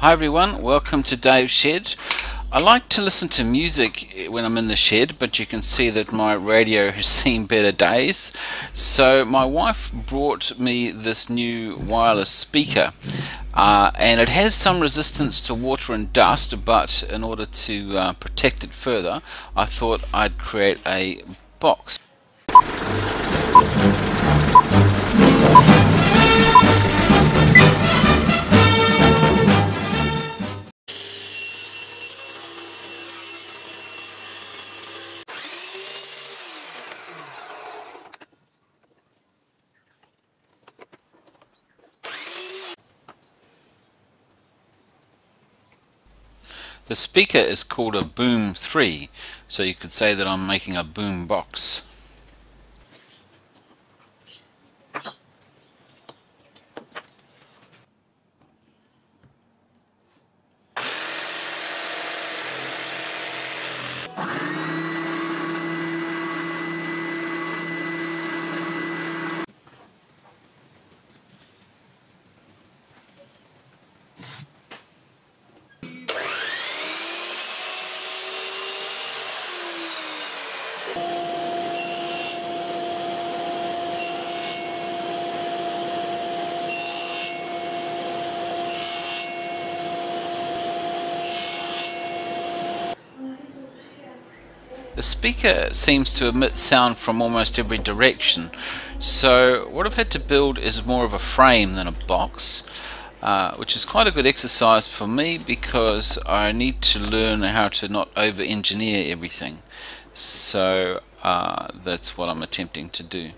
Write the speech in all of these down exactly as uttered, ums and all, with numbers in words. Hi everyone, welcome to Dave's Shed. I like to listen to music when I'm in the shed, but you can see that my radio has seen better days. So my wife brought me this new wireless speaker, uh, and it has some resistance to water and dust, but in order to uh, protect it further, I thought I'd create a box. The speaker is called a Boom three, so you could say that I'm making a boom box. The speaker seems to emit sound from almost every direction, so what I've had to build is more of a frame than a box, uh, which is quite a good exercise for me because I need to learn how to not over-engineer everything. So uh, that's what I'm attempting to do.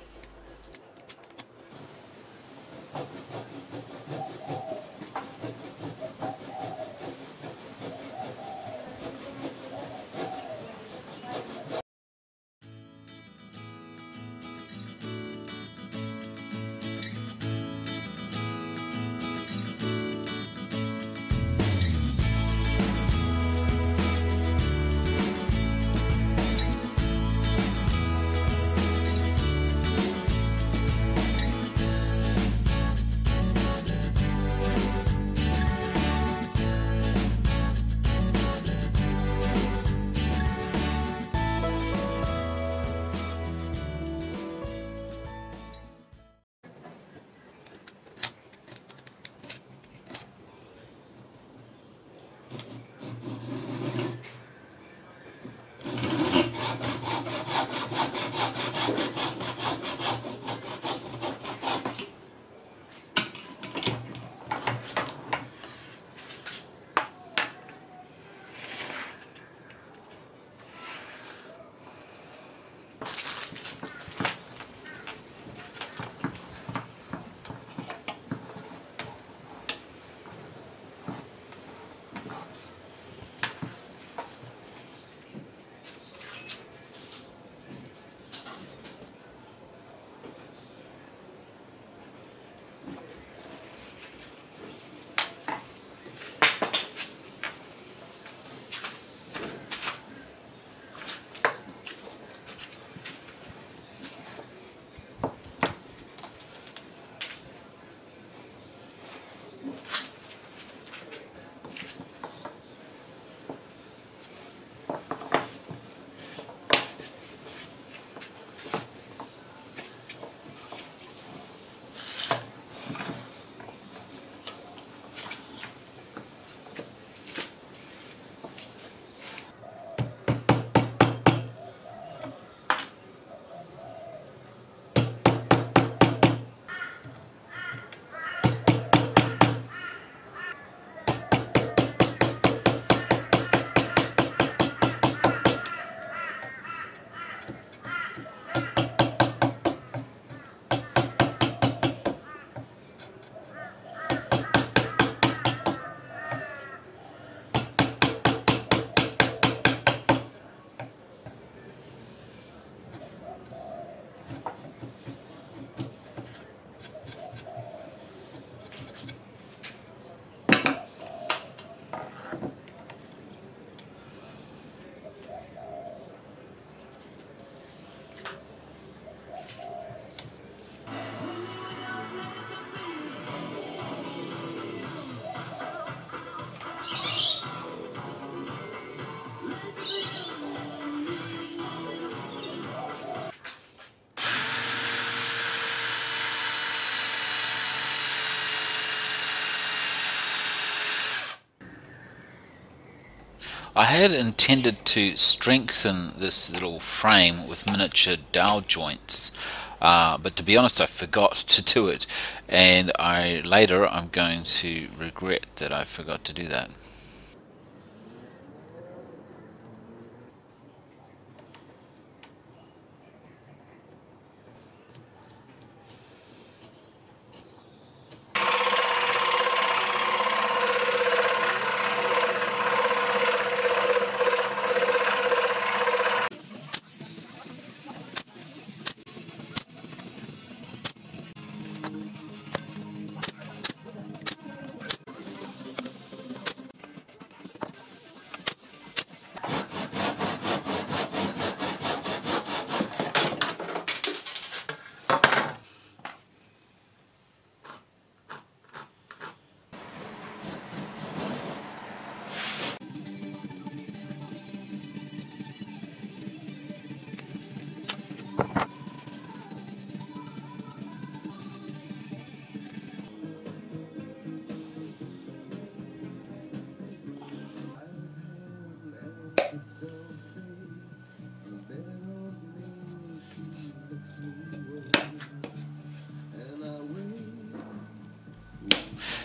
I had intended to strengthen this little frame with miniature dowel joints, uh, but to be honest I forgot to do it, and I later I'm going to regret that I forgot to do that.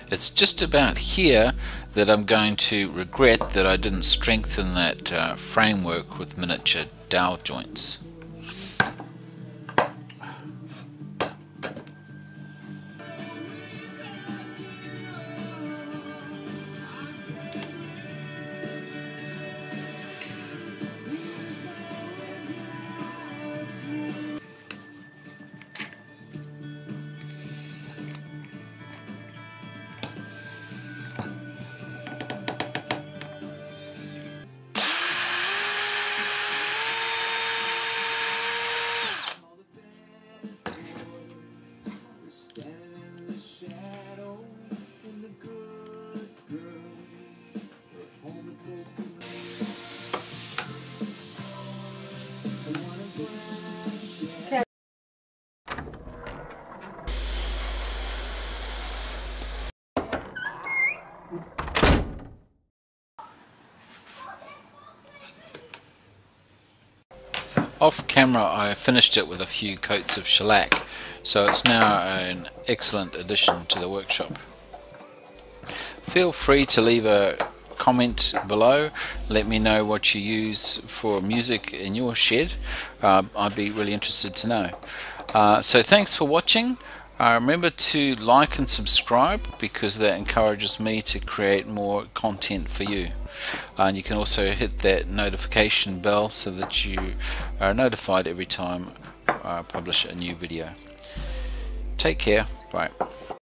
It's just about here that I'm going to regret that I didn't strengthen that uh, framework with miniature dowel joints. Off camera I finished it with a few coats of shellac, so it's now an excellent addition to the workshop. Feel free to leave a comment below, let me know what you use for music in your shed. uh, I'd be really interested to know. Uh, so thanks for watching. Uh, remember to like and subscribe because that encourages me to create more content for you. Uh, and you can also hit that notification bell so that you are notified every time I publish a new video. Take care. Bye.